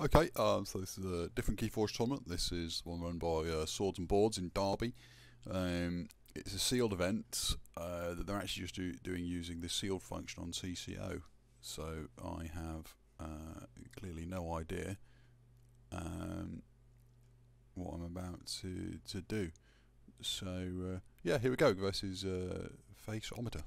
Okay, so this is a different Keyforge tournament. This is one run by Swords and Boards in Derby. It's a sealed event that they're actually just doing using the sealed function on CCO. So I have clearly no idea what I'm about to do. So yeah, here we go versus Faceometer.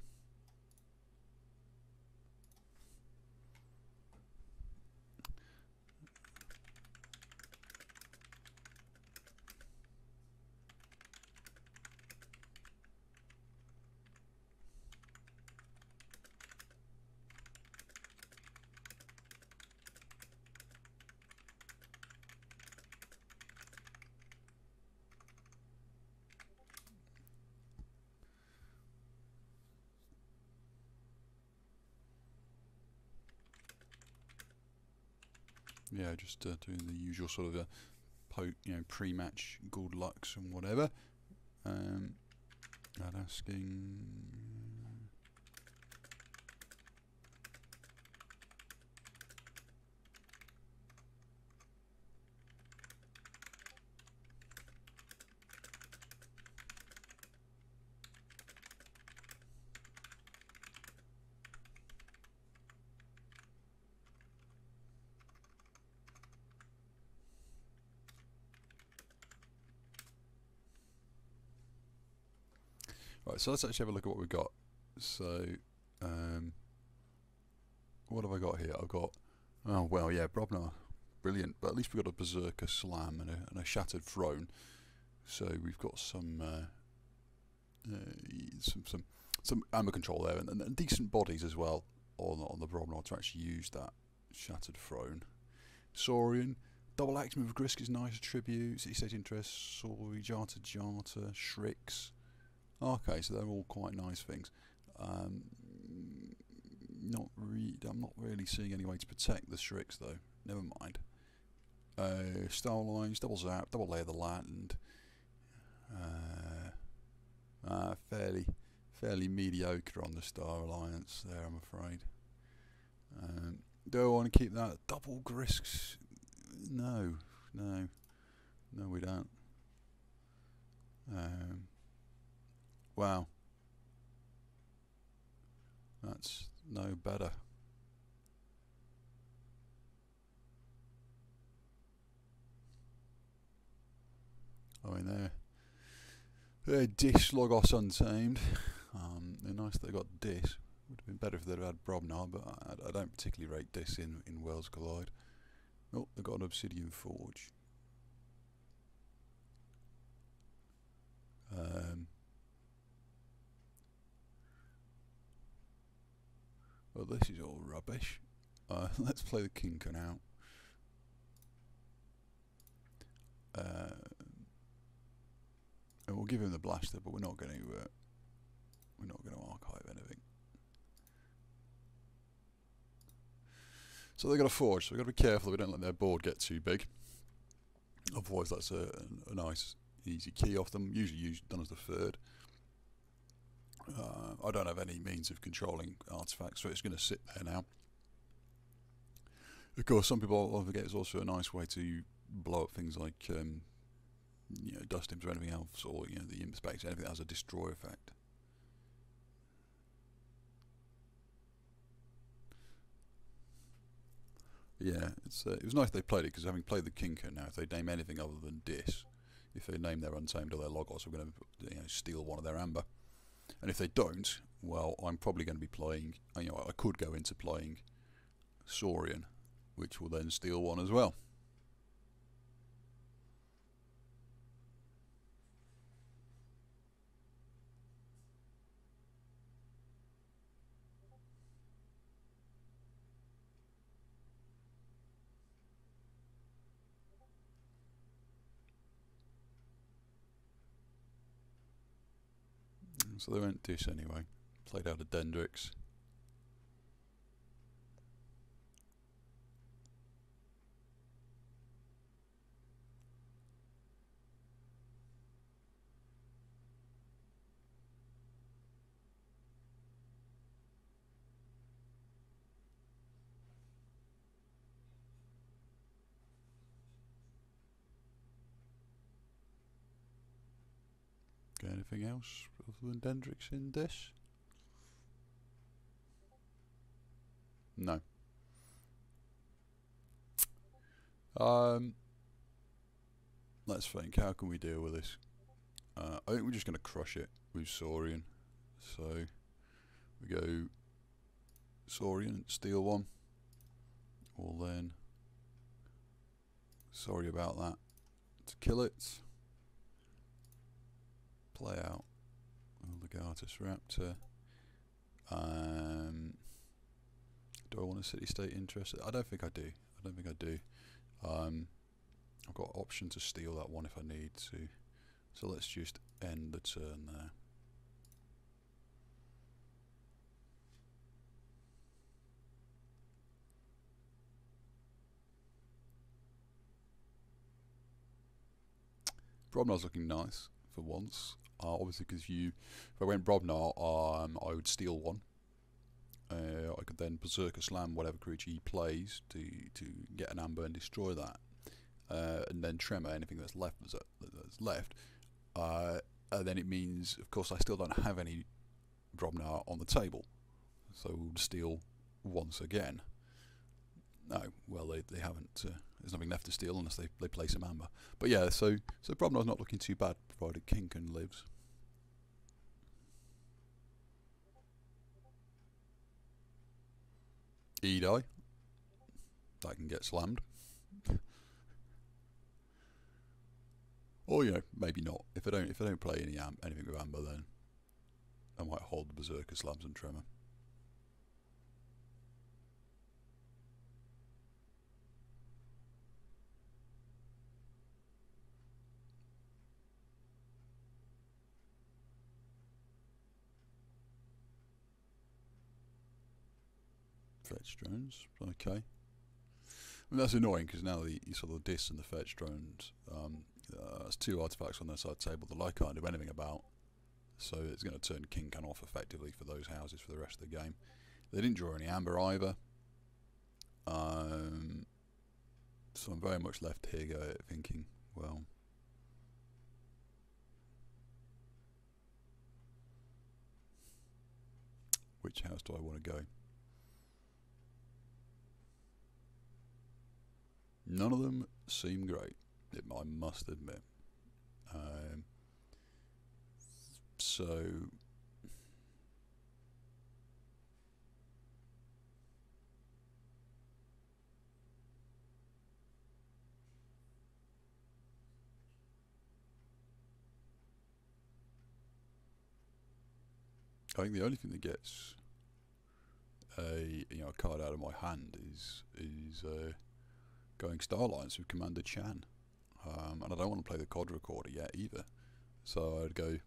Yeah, just doing the usual sort of poke, you know, pre-match good lucks and whatever. And asking. Right, so let's actually have a look at what we've got. So, what have I got here? I've got, oh well, yeah, Brobnar, brilliant. But at least we've got a Berserker Slam and a Shattered Throne. So we've got some ammo control there, and decent bodies as well on the Brobnar to actually use that Shattered Throne. Saurian, double axe move of Grisk is nice. Attributes, city state interest, Sauri, Jarta, Shrix. Okay, so they're all quite nice things. I'm not really seeing any way to protect the Shrix though. Never mind. Star Alliance, double zap, double lay of the land. Fairly mediocre on the Star Alliance there, I'm afraid. Do I want to keep that double Grisks? No, we don't. Wow, that's no better. I mean, they're Dish, Logos, Untamed. They're nice that they got Dish. Would have been better if they'd had Brobnar, but I don't particularly rate Dish in Worlds Collide. Oh, they got an Obsidian Forge. Well, this is all rubbish. Let's play the King Kahn out. And we'll give him the blaster, but we're not going to archive anything. So they've got a forge, so we've got to be careful that we don't let their board get too big. Otherwise, that's a nice, easy key off them. Usually done as the third. I don't have any means of controlling artifacts, so it's going to sit there now. Of course, some people forget it's also a nice way to blow up things like you know, dust imps or anything else, or you know, the imp specs, anything that has a destroy effect. Yeah, it's it was nice they played it, because having played the King Kahn now, if they name anything other than Dis, if they name their Untamed or their Logos, I'm going to steal one of their amber. And if they don't, well, I'm probably going to be playing, you know, I could go into playing Saurian, which will then steal one as well. So they went Dish anyway. Played out of Dendrix. Got anything else other than Dendrix in Dish? No. Let's think, how can we deal with this? I think we're just going to crush it with Saurian. So, we go Saurian, steal one. Well then, sorry about that. To kill it, play out Legatus Raptor. Do I want a city-state interest? I don't think I do. I've got an option to steal that one if I need to. So let's just end the turn there. Brobnar's looking nice for once. Obviously, because if I went Brobnar, I would steal one. I could then Berserker Slam whatever creature he plays to get an amber and destroy that, and then Tremor anything that's left. And then it means, of course, I still don't have any Brobnar on the table, so we'll steal once again. No, well they haven't. There's nothing left to steal unless they play some amber. But yeah, so Brobnar's not looking too bad, provided King Kahn lives. Edai, that can get slammed. Or you know, maybe not. If I don't play anything with amber, then I might hold the Berserker Slabs and Tremor. Fetch drones, okay. I mean, that's annoying because now you saw the Dis and the fetch drones. That's two artifacts on their side table that I can't do anything about. So it's going to turn King Kahn off effectively for those houses for the rest of the game. They didn't draw any amber either. So I'm very much left here thinking, well, which house do I want to go? None of them seem great, I must admit. So, I think the only thing that gets a card out of my hand is going Star Alliance with Commander Chan, and I don't want to play the Quadracorder yet either, so I'd go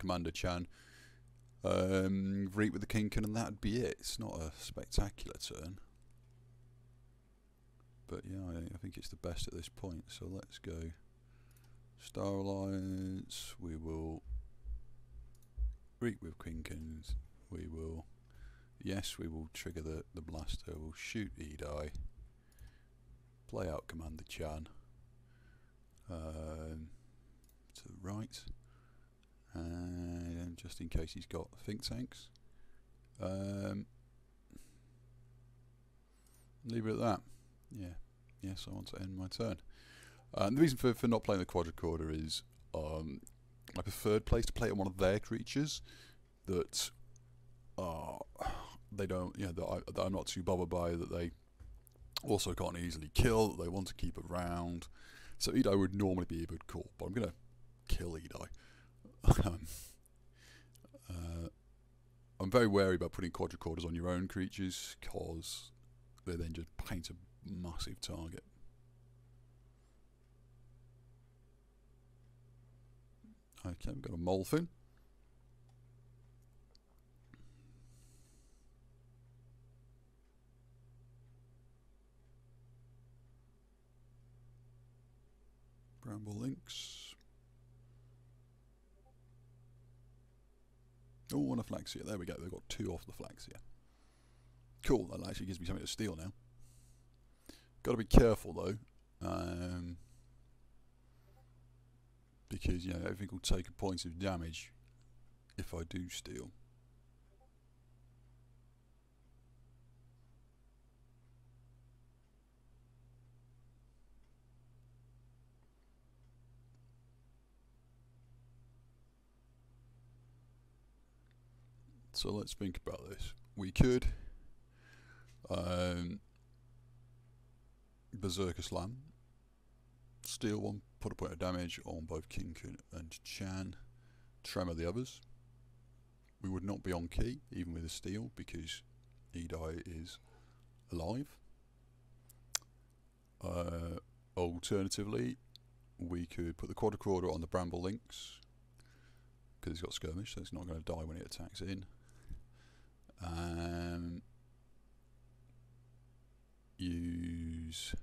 Commander Chan, Reap with the King Kahn, and that'd be it. It's not a spectacular turn, but yeah, I think it's the best at this point. So let's go Star Alliance. We will Reap with King Kahn. We will trigger the blaster. We'll shoot Edai. Play out Commander Chan to the right, and just in case he's got think tanks, leave it at that. Yes, I want to end my turn. And the reason for not playing the Quadracorder is my preferred place to play on one of their creatures that that I'm not too bothered by, that they also can't easily kill, that they want to keep around. So Edai would normally be a good call, but I'm going to kill Edai. I'm very wary about putting Quadracorders on your own creatures, because they then just paint a massive target. Okay, we've got a Morfin. Bramble Lynx. Oh, and a Flaxia. There we go. They've got two off the Flaxia. Cool. That actually gives me something to steal now. Got to be careful though. because, you know, everything will take a point of damage if I do steal. So let's think about this. We could Berserker Slam, steal one, put a point of damage on both King Kahn and Chan, tremor the others. We would not be on key even with a steal because Edai is alive. Alternatively, we could put the Quadracorder on the Bramble Lynx because he's got skirmish, so it's not going to die when it attacks in. Use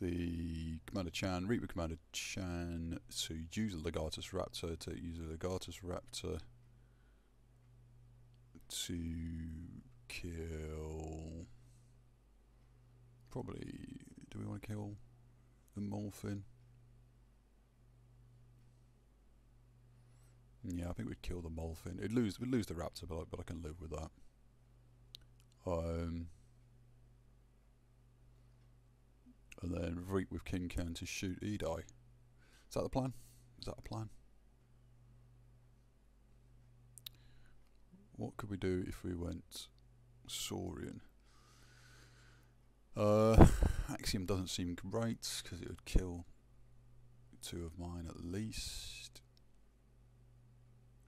the Commander Chan, reap with Commander Chan to use the Legatus Raptor, to kill. Probably, do we want to kill the Morfin? Yeah, I think we'd kill the Morfin. We'd lose the Raptor, but I can live with that. And then reek with King Kahn to shoot Edai. Is that the plan? Is that a plan? What could we do if we went Saurian? Axiom doesn't seem great because it would kill two of mine at least.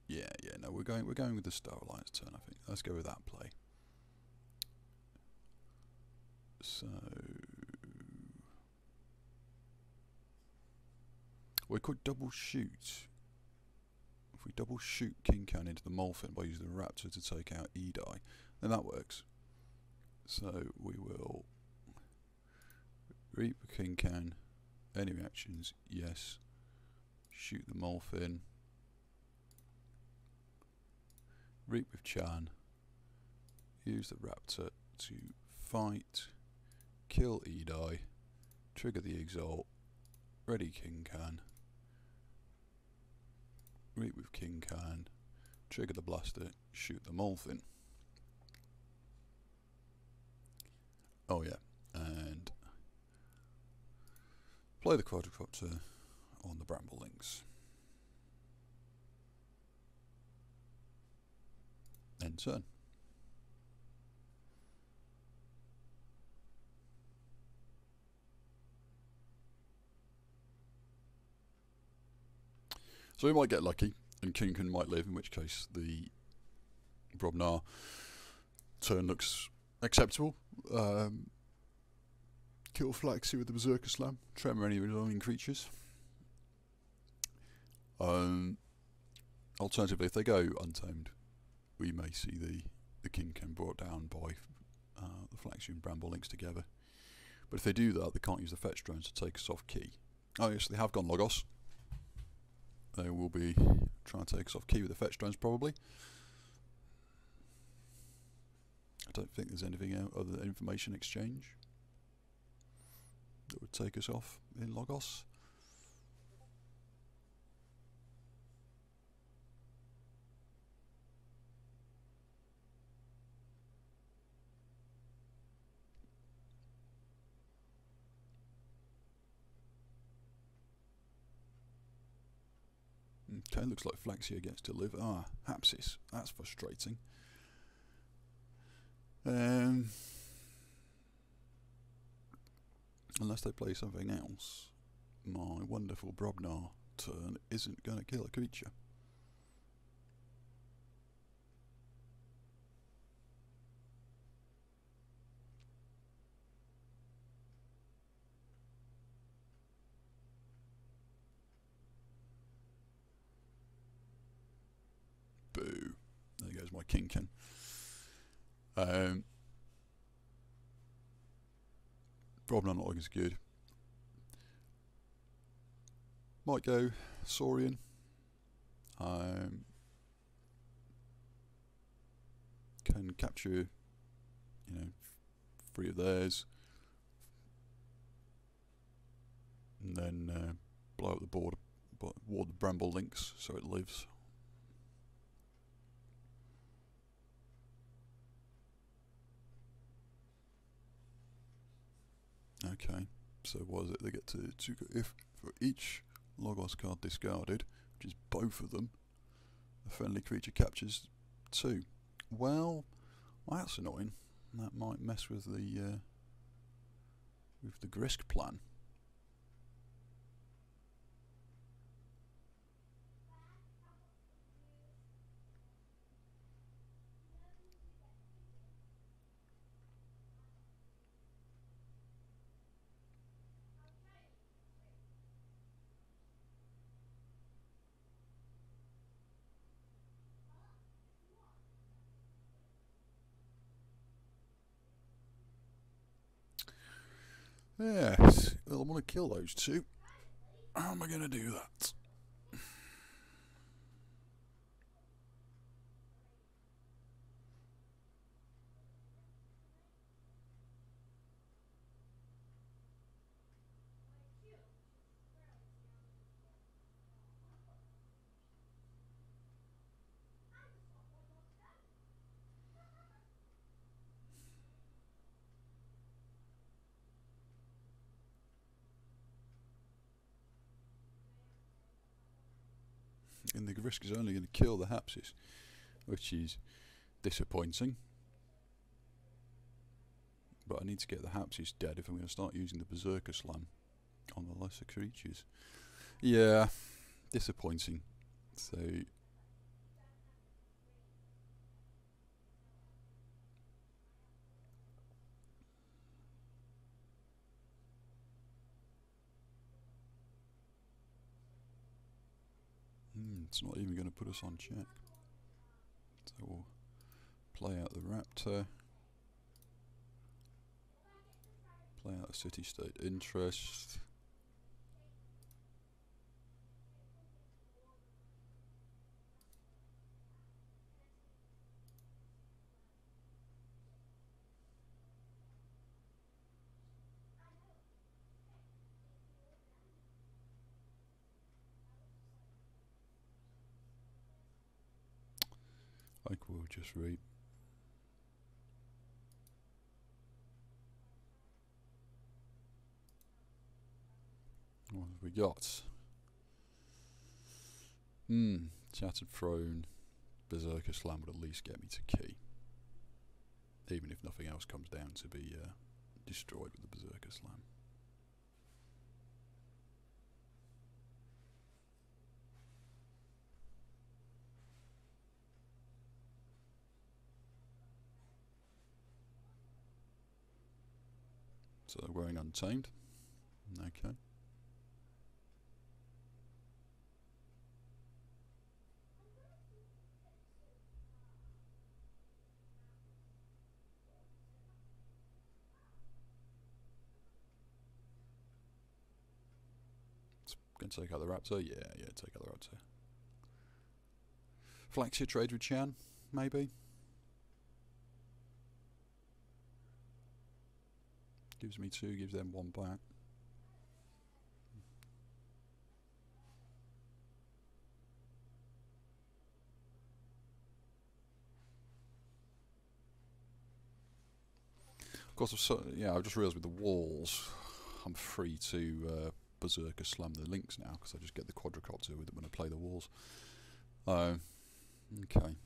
Yeah, no, we're going with the Star Alliance turn, I think. Let's go with that play. So we could double shoot. If we double shoot King Kahn into the Morfin by using the Raptor to take out Edai, then that works. So we will reap King Kahn. Any reactions? Yes. Shoot the Morfin. Reap with Chan. Use the Raptor to fight. Kill Edai. Trigger the Exalt. Ready King Kahn. Reap with King Kahn. Trigger the Blaster. Shoot the Morfin. Oh yeah. And play the Quadracorder on the Bramble Lynx. End turn. So we might get lucky and King Kahn might live, in which case the Brobnar turn looks acceptable. Kill Flaxia with the Berserker Slam, tremor any remaining creatures. Alternatively, if they go Untamed, we may see the King Kahn brought down by the Flaxia and Bramble Lynx together. But if they do that, they can't use the fetch drones to take us off key. Oh yes, they have gone Logos. They will be trying to take us off key with the fetch drones probably. I don't think there's anything out other than information exchange that would take us off in Logos. Okay, looks like Flaxia gets to live. Ah, Hapsis. That's frustrating. Unless they play something else, my wonderful Brobnar turn isn't going to kill a creature. Boo. There goes my King Kahn. Brobnar not looking as good. Might go Saurian. Can capture, you know, three of theirs, and then blow up the board but ward Bramble Lynx so it lives. Okay, so what is it? They get to if for each Logos card discarded, which is both of them, a friendly creature captures 2. Well, that's annoying. That might mess with the Grisk plan. Yes, well, I want to kill those 2. How am I going to do that? And the Grisk is only going to kill the Hapsis, which is disappointing. But I need to get the Hapsis dead if I'm going to start using the Berserker Slam on the lesser creatures. Yeah, disappointing. So it's not even going to put us on check. So we'll play out the Raptor, play out a city-state interest. Like we'll just read. What have we got? Shattered Throne, Berserker Slam would at least get me to key. Even if nothing else comes down to be destroyed with the Berserker Slam. So they're going Untamed. Okay. It's going to take out the Raptor? Yeah, take out the Raptor. Flaxia trade with Chan, maybe? Gives me 2, gives them 1 back. Of course, I've just realised with the walls, I'm free to Berserker Slam the Lynx now because I just get the Quadracorder with it when I play the walls. Okay. Is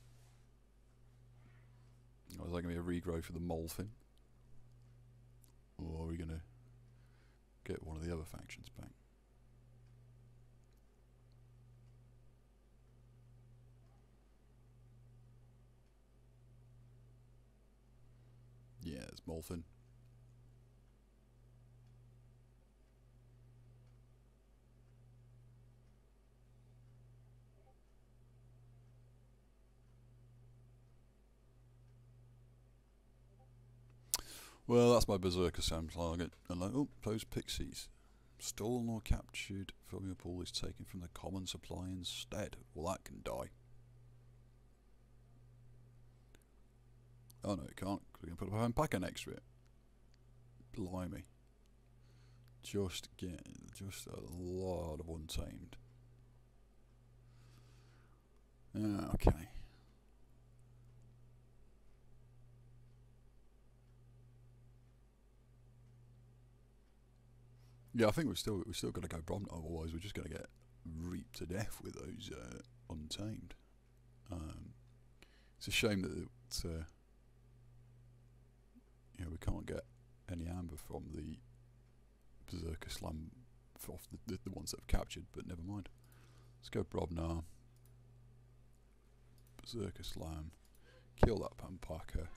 that going to be a regrow for the Morfin? Or are we going to get one of the other factions back? Yeah, it's Morfin. Well, that's my Berserker Sam target. Oh, those pixies. Stolen or captured from your pool is taken from the common supply instead. Well, that can die. Oh no, it can't, because we're going to put a Packer next to it. Blimey. Just a lot of Untamed. Okay. Yeah, I think we've still got to go Bromnar, otherwise we're just going to get reaped to death with those Untamed. It's a shame that you know, we can't get any amber from the Berserker Slam off the ones that have captured, but never mind. Let's go Brobnar. Berserker Slam. Kill that Pampaka.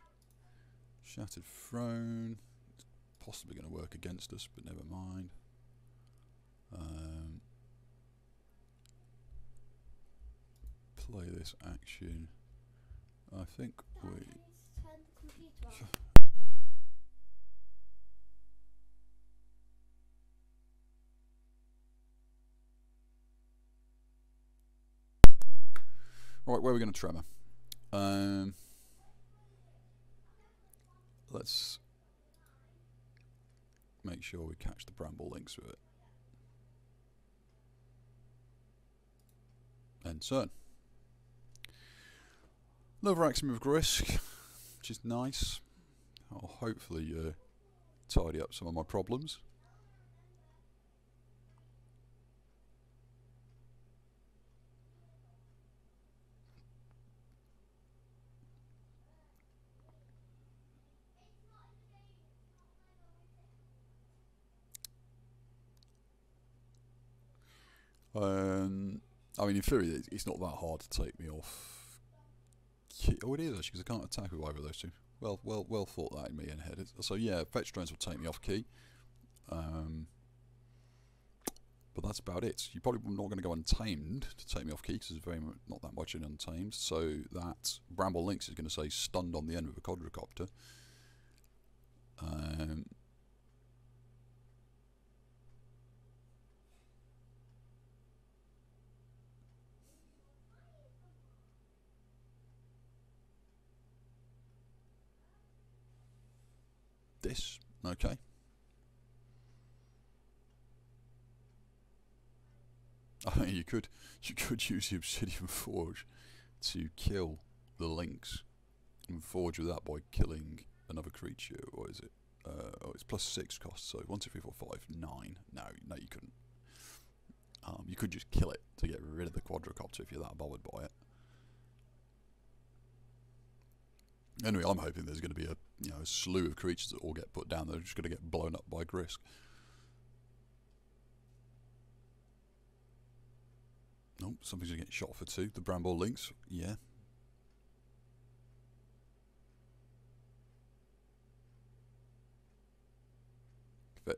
Shattered Throne. It's possibly going to work against us, but never mind. Play this action. I think we... Right, where are we going to Tremor? Let's make sure we catch the Bramble Lynx with it. And turn. Another Axiom of Grisk, which is nice. I'll hopefully tidy up some of my problems. I mean, in theory, it's not that hard to take me off. Oh, it is actually, because I can't attack with either of those two. Well thought that in me and headed. So yeah, fetch drones will take me off key. But that's about it. You're probably not going to go Untamed to take me off key, because there's very much, not that much in Untamed. So that Bramble Lynx is going to say stunned on the end with a Quadracorder. This, okay. I mean, you could use the Obsidian Forge to kill the Lynx and forge with that by killing another creature. What is it? Oh, it's +6 cost. So 1, 2, 3, 4, 5, 9. No, you couldn't. You could just kill it to get rid of the Quadracorder if you're that bothered by it. Anyway, I'm hoping there's going to be a, you know, a slew of creatures that all get put down. They're just going to get blown up by Grisk. Nope, something's going to get shot for 2. The Bramble Lynx, yeah.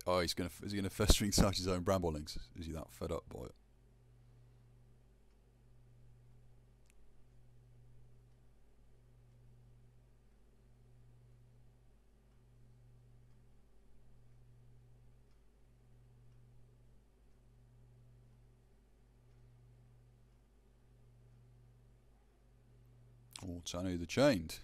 Oh, is he going to festering touch his own Bramble Lynx? Is he that fed up by it? Tano the Chained.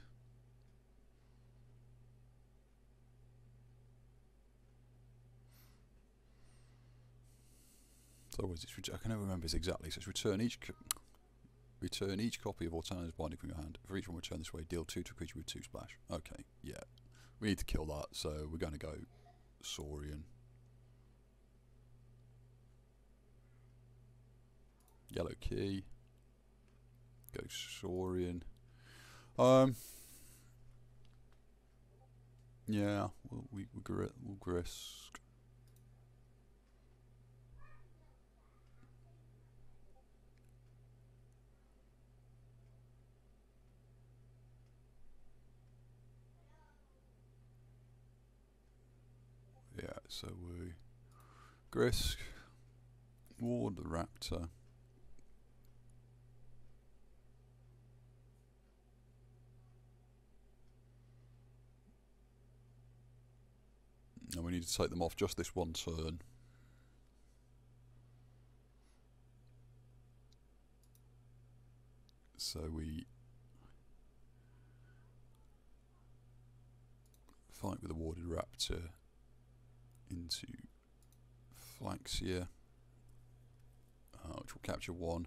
So what is it? I can never remember this exactly. So it's return each copy of Ortana's binding from your hand. For each one returned this way, deal 2 to a creature with 2 splash. Okay, yeah. We need to kill that, so we're going to go Saurian. Yellow key. Go Saurian. Yeah, we'll Grisk. Yeah, so we Grisk, ward the Raptor. And we need to take them off just this one turn. So we fight with the warded Raptor into Flaxia, which will capture 1.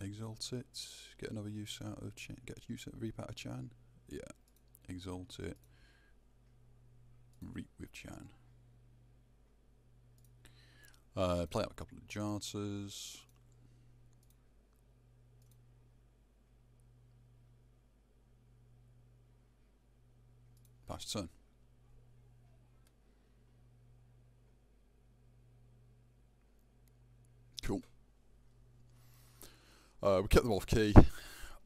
Exalt it, get another use out of Chan, get use out of Reap out of Chan. Yeah, Exalt it, Reap with Chan. Play out a couple of Jartas. Pass turn. Cool. We kept them off key,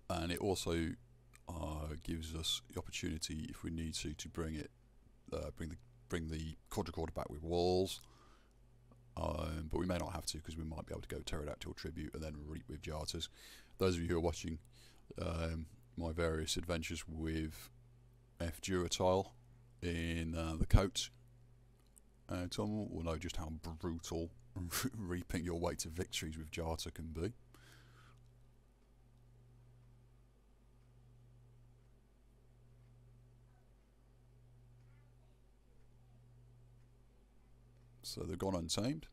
and it also gives us the opportunity, if we need to bring it, bring the Quadracorder back with walls. But we may not have to, because we might be able to go Pterodactyl Tribute and then Reap with Jartas. Those of you who are watching my various adventures with F. Duratile in the coat, Tom will know just how brutal reaping your way to victories with Jarta can be. So they've gone Untamed.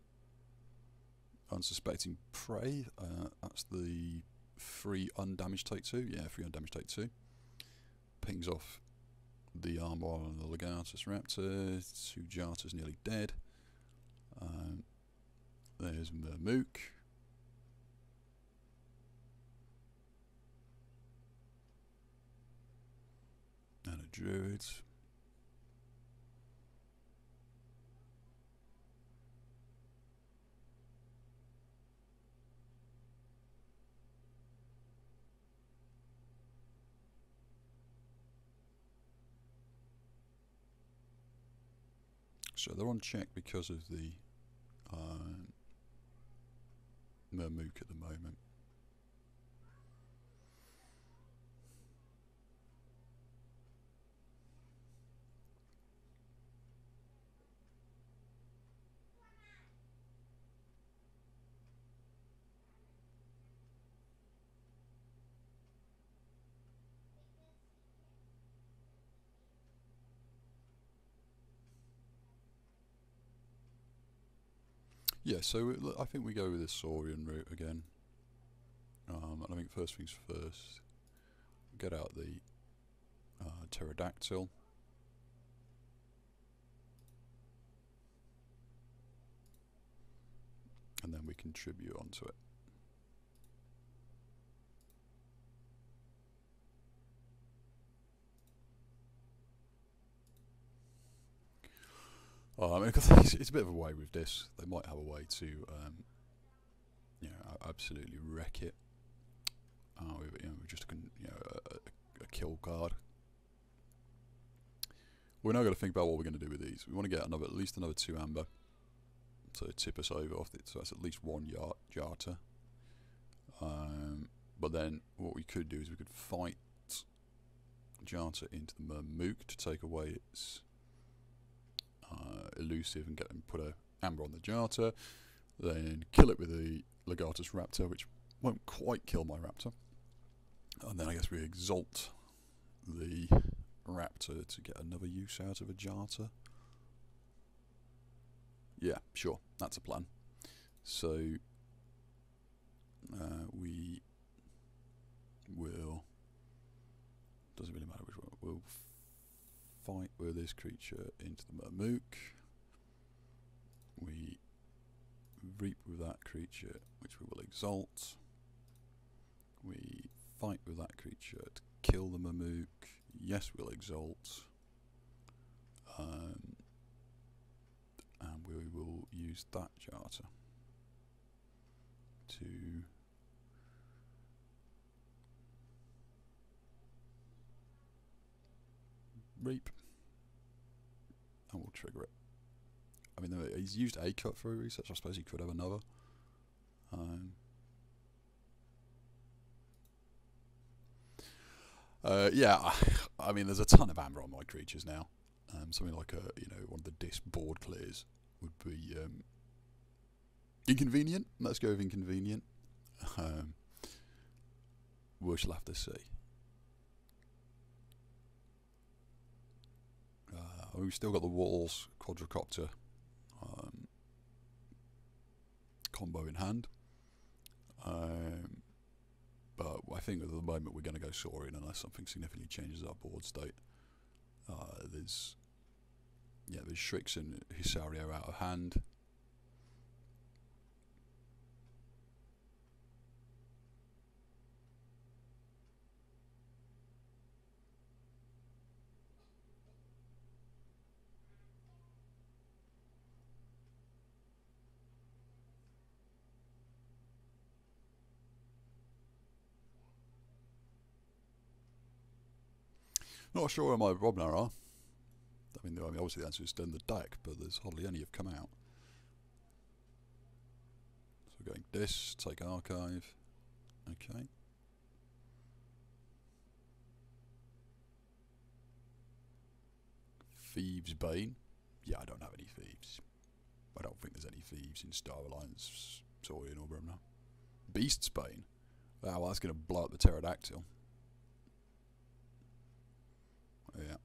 Unsuspecting Prey. That's the free undamaged take 2. Yeah, free undamaged take 2. Pings off the armor on the Legatus Raptor. 2 Jartas nearly dead. There's Murmook. And a Druid. So they're on check because of the Murmook at the moment. Yeah, so I think we go with this Saurian route again. And I think first things first, get out the Pterodactyl. And then we can tribute onto it. It's a bit of a way with this. They might have a way to, you know, absolutely wreck it. We're just a kill card. We're now going to think about what we're going to do with these. We want to get another, at least another 2 amber to tip us over off it. So that's at least 1 Jarta. But then what we could do is we could fight Jarta into the Murmook to take away its elusive and get them, put a amber on the Jarta, then kill it with the Legatus Raptor, which won't quite kill my Raptor, and then I guess we Exalt the Raptor to get another use out of a Jarta. Yeah, sure, that's a plan. So we will, doesn't really matter which one, we'll fight with this creature into the Murmook. We Reap with that creature, which we will Exalt. We fight with that creature to kill the Murmook. Yes, we'll Exalt. And we will use that Jarta to Reap, and we'll trigger it. I mean, he's used a cut for a research, I suppose he could have another. Yeah, I mean, there's a ton of amber on my creatures now. Something like a, one of the Dish board clears would be inconvenient. Let's go with inconvenient. We shall have to see. We've still got the walls Quadracopter combo in hand. But I think at the moment we're going to go Saurian unless something significantly changes our board state. There's Shrix and Hisario out of hand. Not sure where my Brobnar are. I mean, obviously the answer is down the deck, but there's hardly any have come out. So we're going Dish, take Archive. Okay. Thieves' Bane. Yeah, I don't have any Thieves. I don't think there's any Thieves in Star Alliance, Saurian or Brumner. Beast's Bane. Oh, well, that's going to blow up the Pterodactyl. Yeah.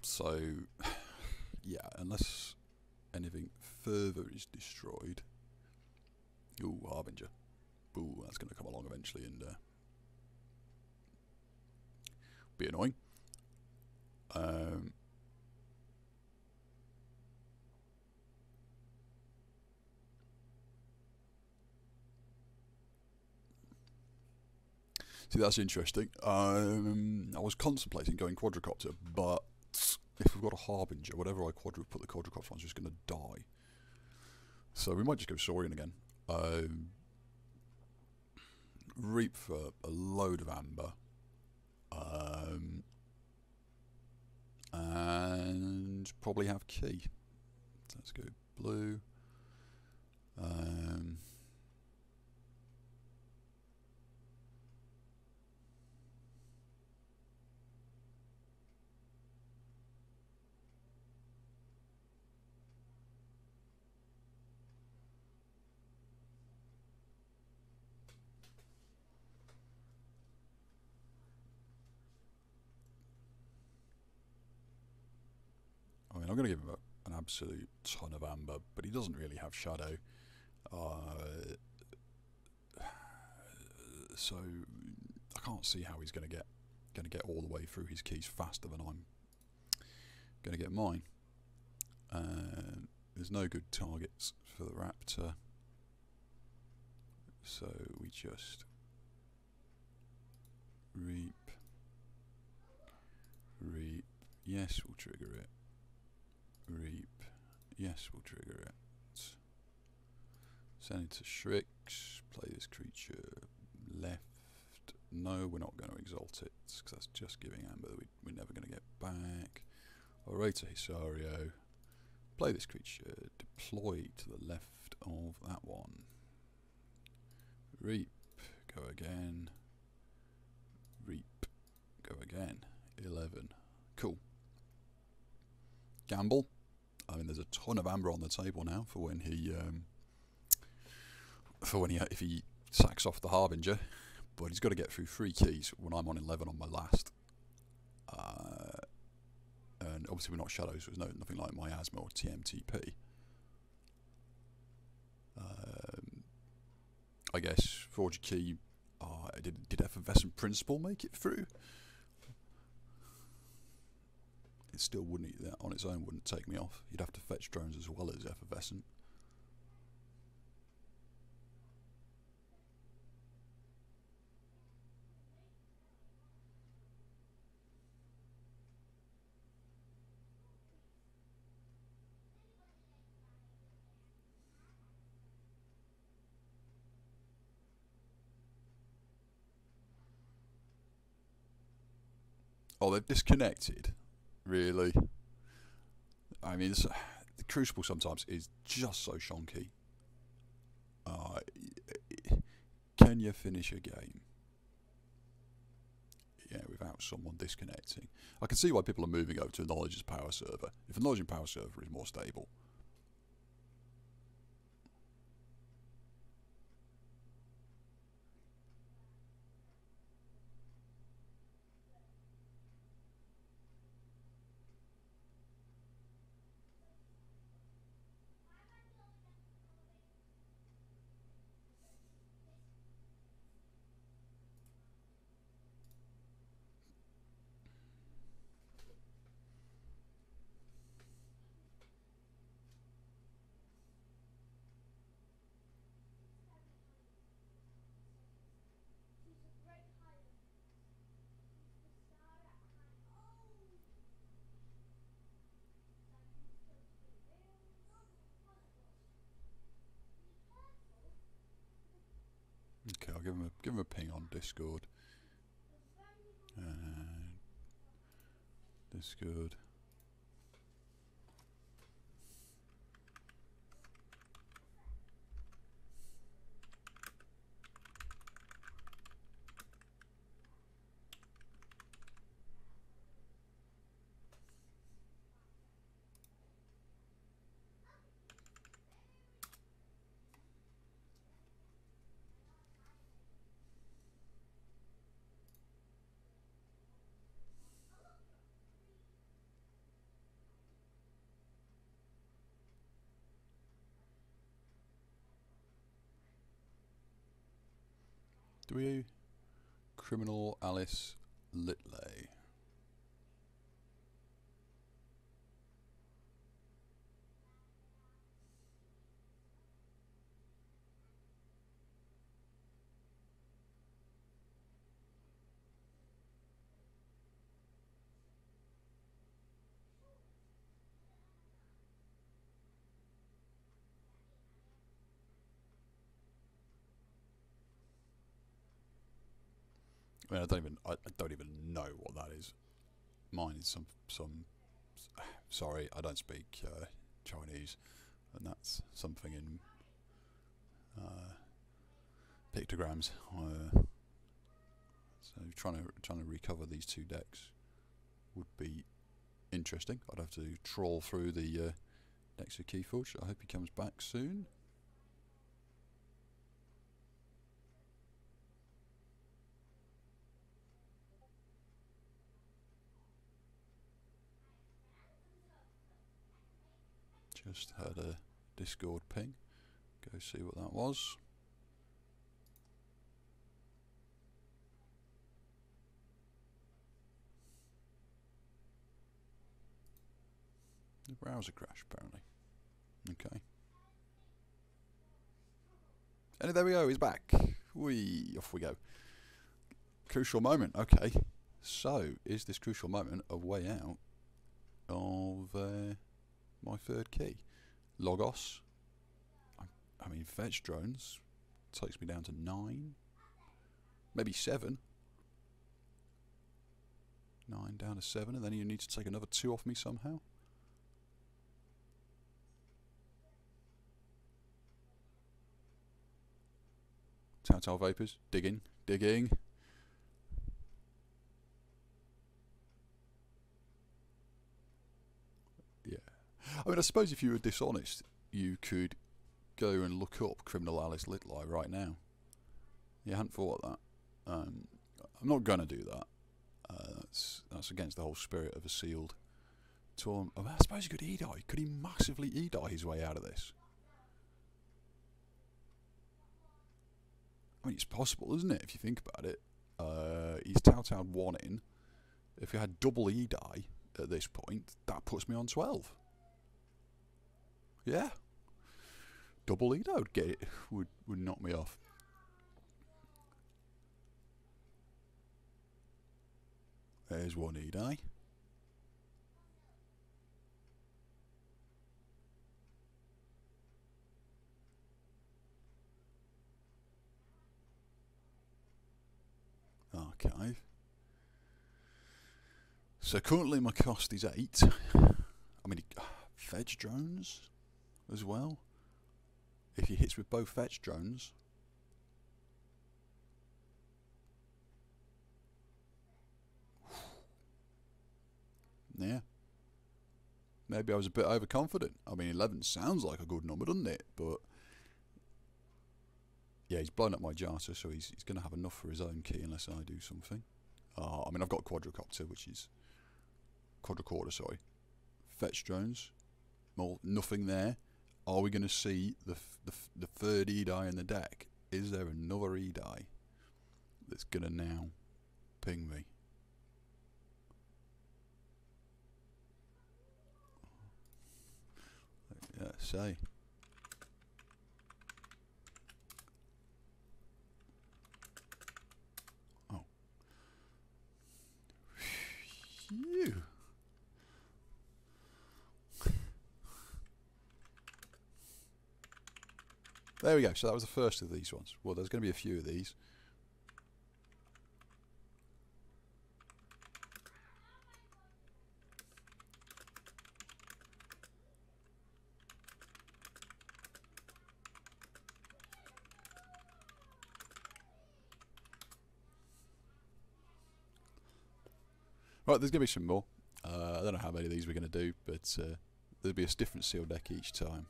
So, yeah, unless anything further is destroyed. Ooh, Harbinger. Ooh, that's going to come along eventually and be annoying. See, that's interesting. I was contemplating going Quadracorder, but if we've got a Harbinger, whatever I put the Quadracorder on is just going to die. So we might just go Saurian again. Reap for a load of amber. And probably have key. Let's go blue. I'm going to give him an absolute ton of amber, but he doesn't really have shadow. So I can't see how he's going to get all the way through his keys faster than I'm going to get mine. There's no good targets for the Raptor, so we just reap. Yes, we'll trigger it. Reap. Yes, we'll trigger it. Send it to Shrix. Play this creature left. No, we're not going to exalt it because that's just giving amber that we're never going to get back. Alright, to Hisario. Play this creature. Deploy to the left of that one. Reap. Go again. Reap. Go again. 11. Cool. Gamble. I mean, there's a ton of amber on the table now for when he, if he sacks off the Harbinger, but he's got to get through 3 keys when I'm on 11 on my last. And obviously we're not shadows, so there's nothing like Miasma or TMTP. I guess Forge Key. Did Effervescent Principle make it through? It still wouldn't, that on its own wouldn't take me off. You'd have to fetch drones as well as Effervescent. Oh, they've disconnected. Really, I mean, the Crucible sometimes is just so shonky. Can you finish a game? Yeah, without someone disconnecting. I can see why people are moving over to a knowledge as power server. If a knowledge and power server is more stable. Okay, I'll give him a ping on Discord. Discord. Do we? Criminal Alice Litley. I mean, I don't even know what that is. Mine is some. Sorry, I don't speak Chinese, and that's something in pictograms. So trying to recover these two decks would be interesting. I'd have to trawl through the decks of Keyforge. I hope he comes back soon. Just had a Discord ping. Go see what that was. The browser crashed, apparently. Okay. And there we go, he's back. Whee, off we go. Crucial moment, okay. So, is this crucial moment a way out of... my third key? Logos. I mean, fetch drones takes me down to 9. Maybe 7. 9 down to 7, and then you need to take another 2 off me somehow. Tactile Vapors. Digging. Digging. I mean, I suppose if you were dishonest, you could go and look up Criminal Alice Litley right now. You hadn't thought of that. I'm not going to do that. That's against the whole spirit of a sealed tournament. I mean, I suppose he could Edai. Could he massively Edai his way out of this? I mean, it's possible, isn't it, if you think about it? He's Tao 1 in. If he had double Edai at this point, that puts me on 12. Yeah, double Edo would get it. Would knock me off. There's one Edai. Archive. So currently my cost is 8. I mean, fetch drones as well. If he hits with both fetch drones, yeah, maybe I was a bit overconfident. I mean, 11 sounds like a good number, doesn't it? But yeah, he's blown up my Jarta, so he's going to have enough for his own key unless I do something. I mean, I've got Quadracorder, which is Quadracorder, sorry, fetch drones. Well, nothing there. Are we going to see the third Edai in the deck? Is there another Edai that's going to now ping me? Let's see. Oh. Phew. There we go. So that was the first of these ones. Well, there's going to be a few of these. Right, there's going to be some more. I don't know how many of these we're going to do, but there'll be a different seal deck each time.